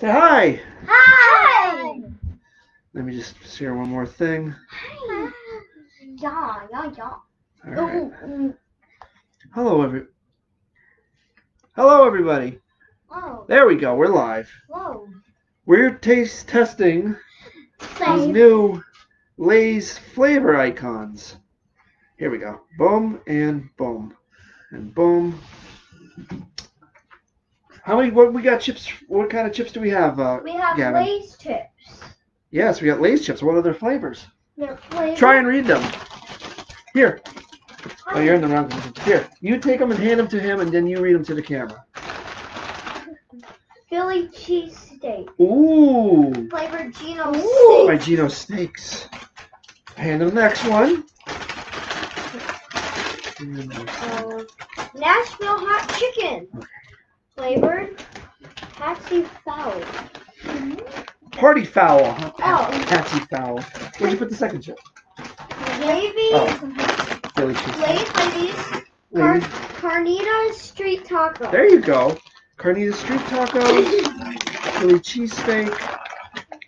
Say hi. Hi. Let me just share one more thing. Hi. Yeah, yeah, yeah. All right. Oh. Hello, everybody. Whoa. There we go. We're live. Whoa. We're taste testing these new Lay's flavor icons. Here we go. Boom and boom and boom. How many? What we got? Chips? What kind of chips do we have? We have Gavin? Lay's chips. Yes, we got Lay's chips. What are their flavors? Their flavors. Try and read them. Here. Oh, you're in the wrong position. Here, you take them and hand them to him, and then you read them to the camera. Philly cheesesteak. Ooh. Flavored Geno's Steaks. By Geno's Steaks. And the next one. Nashville Hot Chicken. Okay. Flavored Party Fowl. Mm-hmm. Party Fowl. Huh? Oh. Party Fowl. Where'd you put the second chip? Maybe. Oh. Lay's Carnitas Street Taco. There you go. Carnitas Street Tacos, Philly Cheesesteak,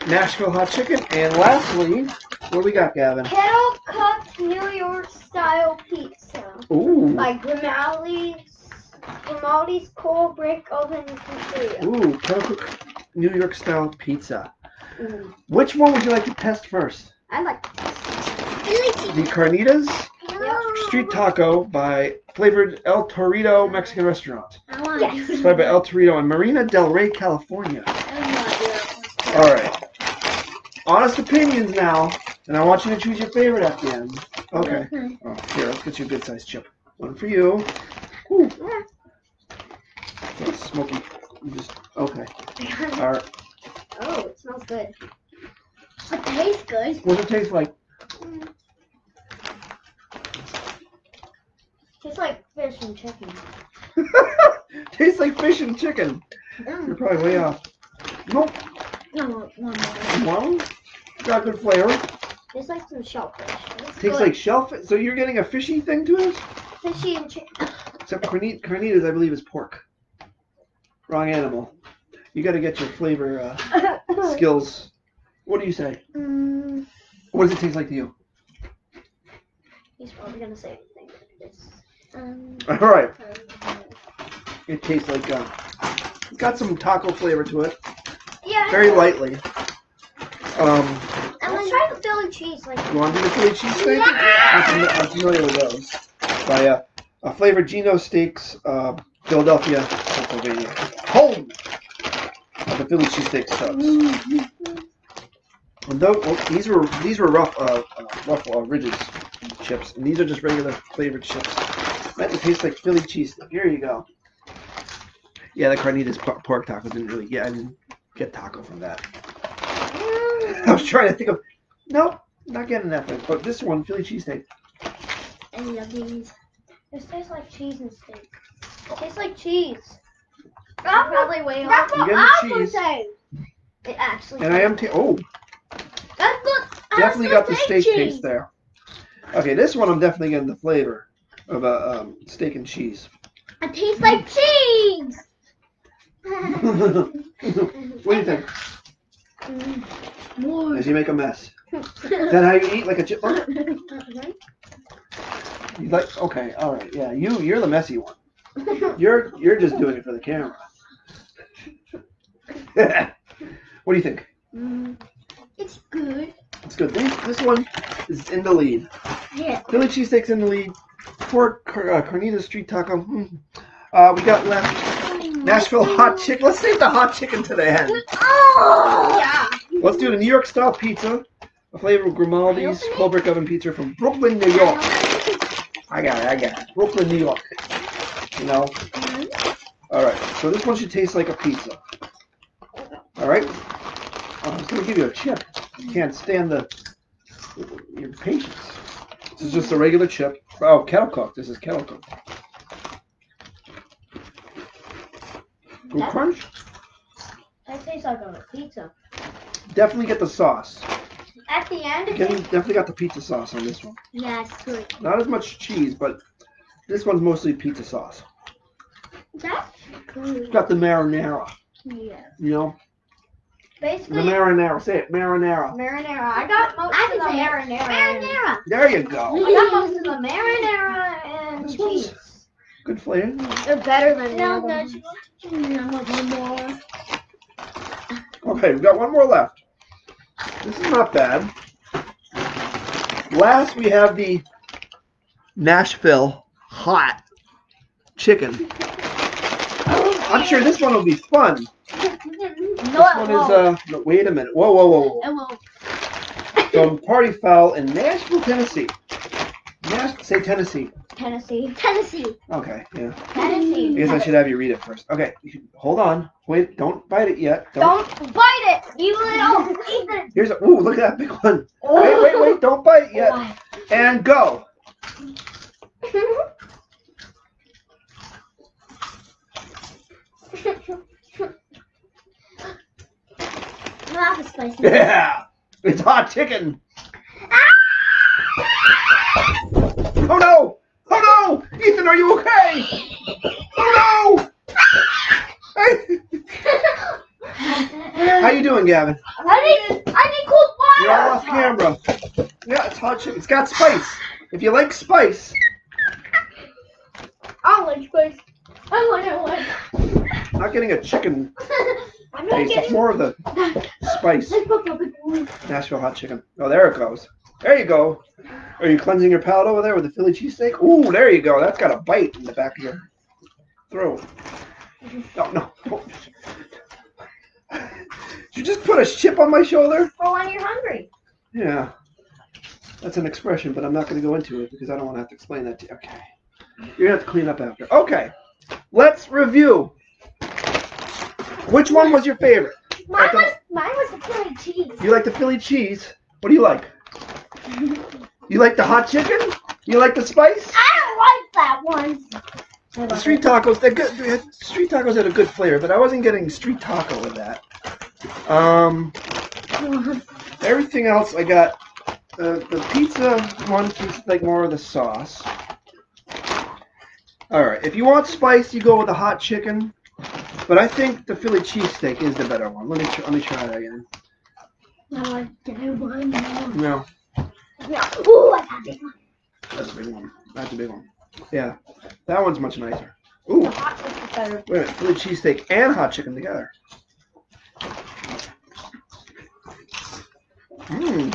Nashville Hot Chicken, and lastly, what do we got, Gavin? Kettle Cooked New York Style Pizza. Ooh. By Grimaldi's Cold Brick Oven Pizzeria. Ooh, Kettle Cooked New York Style Pizza. Mm. Which one would you like to test first? I like to test the Carnitas. Street Taco by flavored El Torito Mexican restaurant. I want it. Yes. It's by El Torito in Marina Del Rey, California. All right. Honest opinions now, and I want you to choose your favorite at the end. Okay. Oh, here, let's get you a good sized chip. One for you. Ooh. That's smoky. Just okay. All right. Oh, it smells good. It tastes good. What does it taste like? Tastes like fish and chicken. Tastes like fish and chicken. You're probably way off. Nope. No. Got good flavor. Tastes like some shellfish. Tastes like shellfish. So you're getting a fishy thing to us? Fishy and chicken. Except carnitas, I believe, is pork. Wrong animal. You got to get your flavor skills. What do you say? What does it taste like to you? He's probably gonna say anything like this. All right. It tastes like it's got some taco flavor to it. Yeah. Very lightly. I'm gonna try the Philly cheese. Like, you want to do the Philly cheese steak? Yeah. I'm familiar with those. By a flavored Geno's Steaks, Philadelphia, Pennsylvania. Home of the Philly cheesesteak subs. Mm-hmm. And these were rough ridges chips, and these are just regular flavored chips. That tastes like Philly cheese. Here you go. Yeah, the Carnitas pork taco didn't really get. I didn't get taco from that. I was trying to think of. Nope, not getting that one. But this one, Philly cheesesteak. I love these. This tastes like cheese and steak. It tastes like cheese. I'm probably way off. That's what I would say. It actually. And I am. Oh. That's what. Definitely got the steak taste there. Okay, this one I'm definitely getting the flavor of steak and cheese. It tastes like cheese. What do you think? Does he make a mess? Is that how you eat, like a chipmunk? You like? Okay, all right, yeah. You're the messy one. You're just doing it for the camera. What do you think? It's good. It's good. This one is in the lead. Yeah. Philly cheesesteak's in the lead. Pork Carnitas Street Taco. We got left Nashville Hot Chicken. Let's save the hot chicken to the end. Oh, yeah. Let's do the New York style pizza, a flavor of Grimaldi's cold brick oven pizza from Brooklyn, New York. I got it. Brooklyn, New York. You know. All right. So this one should taste like a pizza. All right. I'm just gonna give you a chip. You can't stand your patience. This is just a regular chip. Oh, kettle cooked. This is kettle cooked. Good crunch. That tastes like a pizza. Definitely get the sauce. At the end of it. Definitely got the pizza sauce on this one. Yeah, it's good. Not as much cheese, but this one's mostly pizza sauce. That's good. It's got the marinara. Yeah. You know? Basically, the marinara. Say it, marinara. Marinara. I got most of the marinara. Marinara. There you go. I got most of the marinara and cheese. Good flavor. They're better than the other. Okay, we've got one more left. This is not bad. Last, we have the Nashville Hot Chicken. I'm sure this one will be fun. No, wait a minute. Whoa, whoa, whoa. It won't. From Party Fowl in Nashville, Tennessee. Say Tennessee. Tennessee. Tennessee. Okay, yeah. Tennessee. I guess I should have you read it first. Okay, hold on. Wait, don't bite it yet. Don't bite it, you little heathen. Here's a, ooh, look at that big one. Oh. Wait, wait, wait, don't bite it yet. Oh. And go. Spicy. Yeah, it's hot chicken. Oh no! Oh no! Ethan, are you okay? Oh no! How you doing, Gavin? I need cold water. You're all off camera. Yeah, it's hot chicken. It's got spice. If you like spice. I like spice. I want. I'm not getting a chicken. I'm not getting more of the spice. Nashville hot chicken. Oh, there it goes. There you go. Are you cleansing your palate over there with the Philly cheesesteak? Ooh, there you go. That's got a bite in the back of your throat. No, no. Don't. Did you just put a chip on my shoulder? Well, when you're hungry. Yeah. That's an expression, but I'm not going to go into it because I don't want to have to explain that to you. Okay. You're going to have to clean up after. Okay. Let's review. Which one was your favorite? Mine was the Philly cheese. You like the Philly cheese? What do you like? You like the hot chicken? You like the spice? I don't like that one. The street tacos, they're good. Street tacos had a good flavor, but I wasn't getting street taco with that. Everything else I got, the pizza one tastes like more of the sauce. Alright, if you want spice, you go with the hot chicken. But I think the Philly cheesesteak is the better one. Let me try that again. No. Yeah. Ooh, I got this one. That's a big one. That's a big one. Yeah. That one's much nicer. Ooh. The hot chicken's better. Wait a minute. Philly cheesesteak and hot chicken together. Mmm.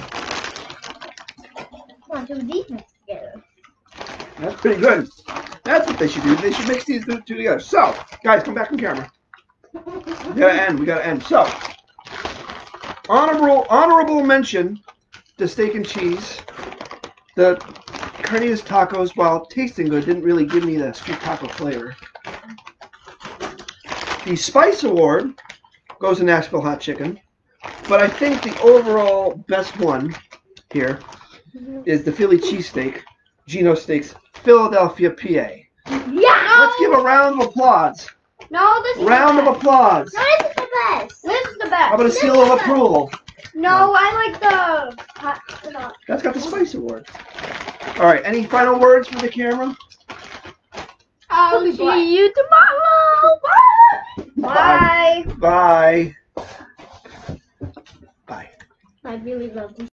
Come on, do these mixed together. That's pretty good. That's what they should do. They should mix these two together. So, guys, come back on camera. We gotta end. So, honorable mention. The steak and cheese, the carnitas tacos, while tasting good, didn't really give me the street taco flavor. The spice award goes to Nashville hot chicken, but I think the overall best one here is the Philly cheesesteak, Geno's Steaks, Philadelphia, PA. Yeah. Let's give a round of applause. No, this is round of applause. No, this is the best. This is the best. I'm gonna seal of approval. No, I like the hot. That's got the spice award. All right, any final words for the camera? I'll see you tomorrow. Bye. Bye. Bye. Bye. I really love this.